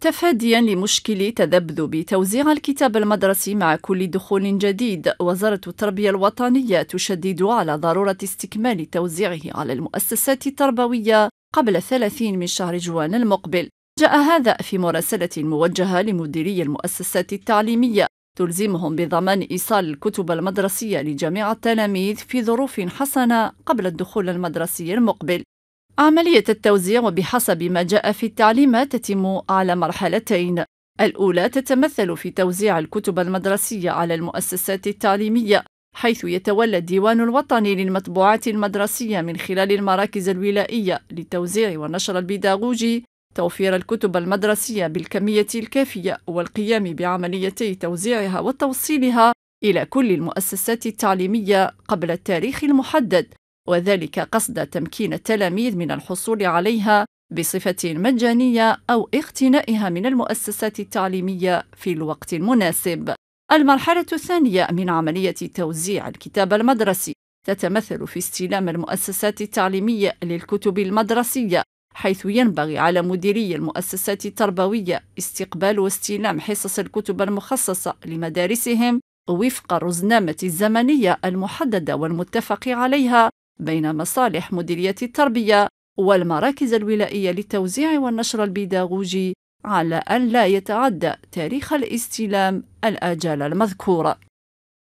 تفاديا لمشكل تذبذب توزيع الكتاب المدرسي مع كل دخول جديد، وزارة التربية الوطنية تشدد على ضرورة استكمال توزيعه على المؤسسات التربوية قبل 30 من شهر جوان المقبل. جاء هذا في مراسلة موجهة لمديري المؤسسات التعليمية تلزمهم بضمان إيصال الكتب المدرسية لجميع التلاميذ في ظروف حسنة قبل الدخول المدرسي المقبل. عملية التوزيع وبحسب ما جاء في التعليمات تتم على مرحلتين، الأولى تتمثل في توزيع الكتب المدرسية على المؤسسات التعليمية، حيث يتولى الديوان الوطني للمطبوعات المدرسية من خلال المراكز الولائية للتوزيع والنشر البيداغوجي توفير الكتب المدرسية بالكمية الكافية والقيام بعمليتي توزيعها وتوصيلها إلى كل المؤسسات التعليمية قبل التاريخ المحدد، وذلك قصد تمكين التلاميذ من الحصول عليها بصفة مجانية أو اقتنائها من المؤسسات التعليمية في الوقت المناسب. المرحلة الثانية من عملية توزيع الكتاب المدرسي تتمثل في استلام المؤسسات التعليمية للكتب المدرسية، حيث ينبغي على مديري المؤسسات التربوية استقبال واستلام حصص الكتب المخصصة لمدارسهم وفق الرزنامة الزمنية المحددة والمتفق عليها بين مصالح مديرية التربية والمراكز الولائية للتوزيع والنشر البيداغوجي، على أن لا يتعدى تاريخ الاستلام الآجال المذكورة.